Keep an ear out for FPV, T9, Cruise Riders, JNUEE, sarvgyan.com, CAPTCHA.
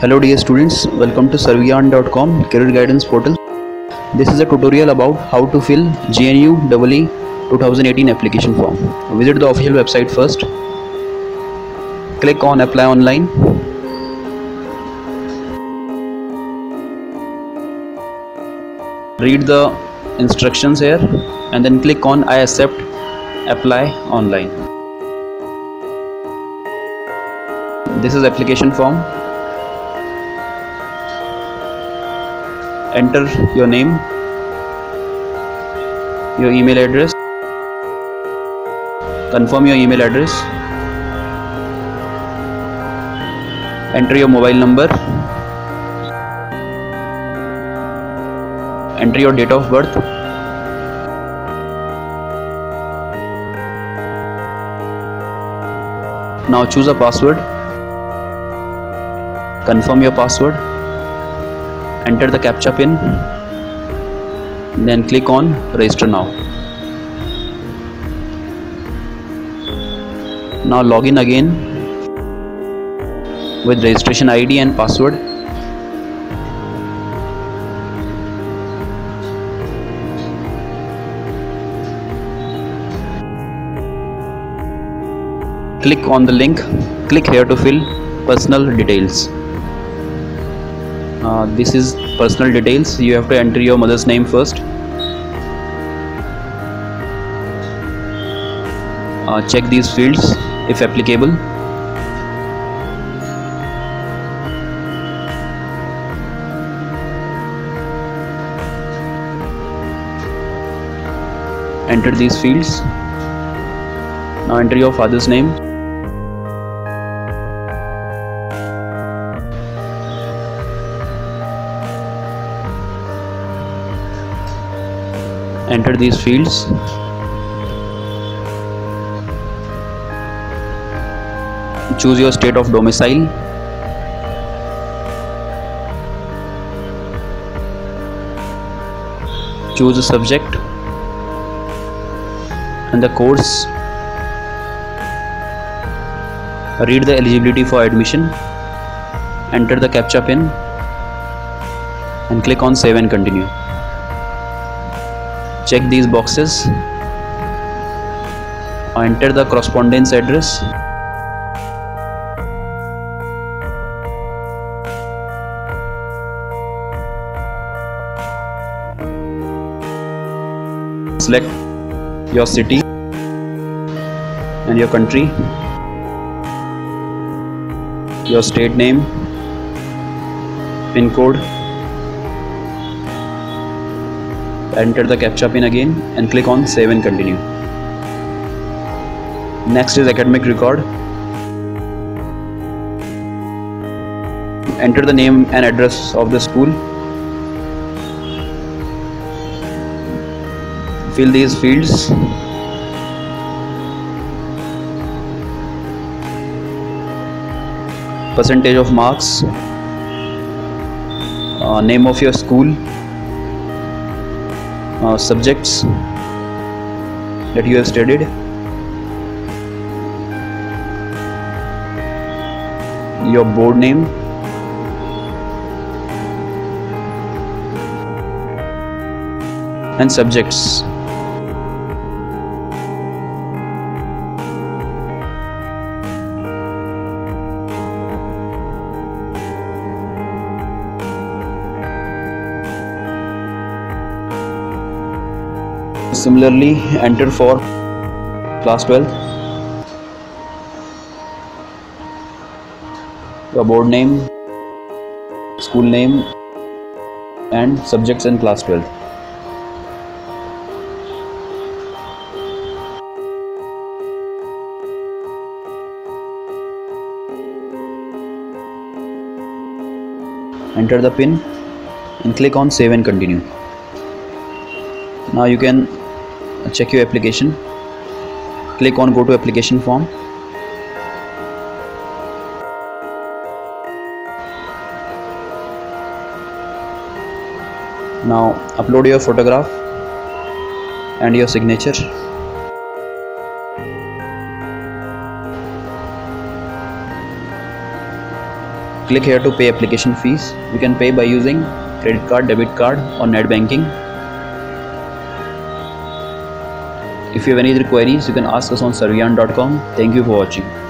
Hello dear students, welcome to sarvgyan.com career guidance portal. This is a tutorial about how to fill GNU EE 2018 application form. Visit the official website first. Click on apply online. Read the instructions here and then click on I accept apply online. This is application form. Enter your name, your email address, confirm your email address, enter your mobile number, enter your date of birth, now choose a password, confirm your password, enter the CAPTCHA pin, then click on register now. Now log in again with registration ID and password. Click on the link, click here to fill personal details. This is personal details. You have to enter your mother's name first. Check these fields if applicable. Enter these fields. Now enter your father's name. Enter these fields. Choose your state of domicile. Choose a subject and the course. Read the eligibility for admission. Enter the CAPTCHA pin and click on save and continue. Check these boxes. Enter the correspondence address. Select your city and your country, your state name, PIN code. Enter the CAPTCHA pin again and click on save and continue. Next is academic record. Enter the name and address of the school. Fill these fields. Percentage of marks. Name of your school. Subjects that you have studied, your board name, and subjects. Similarly, enter for class 12, your board name, school name, and subjects in class 12. Enter the pin and click on save and continue. Now you can check your application. Click on go to application form. Now upload your photograph and your signature. Click here to pay application fees. You can pay by using credit card, debit card or net banking. If you have any other queries, you can ask us on sarvgyan.com. Thank you for watching.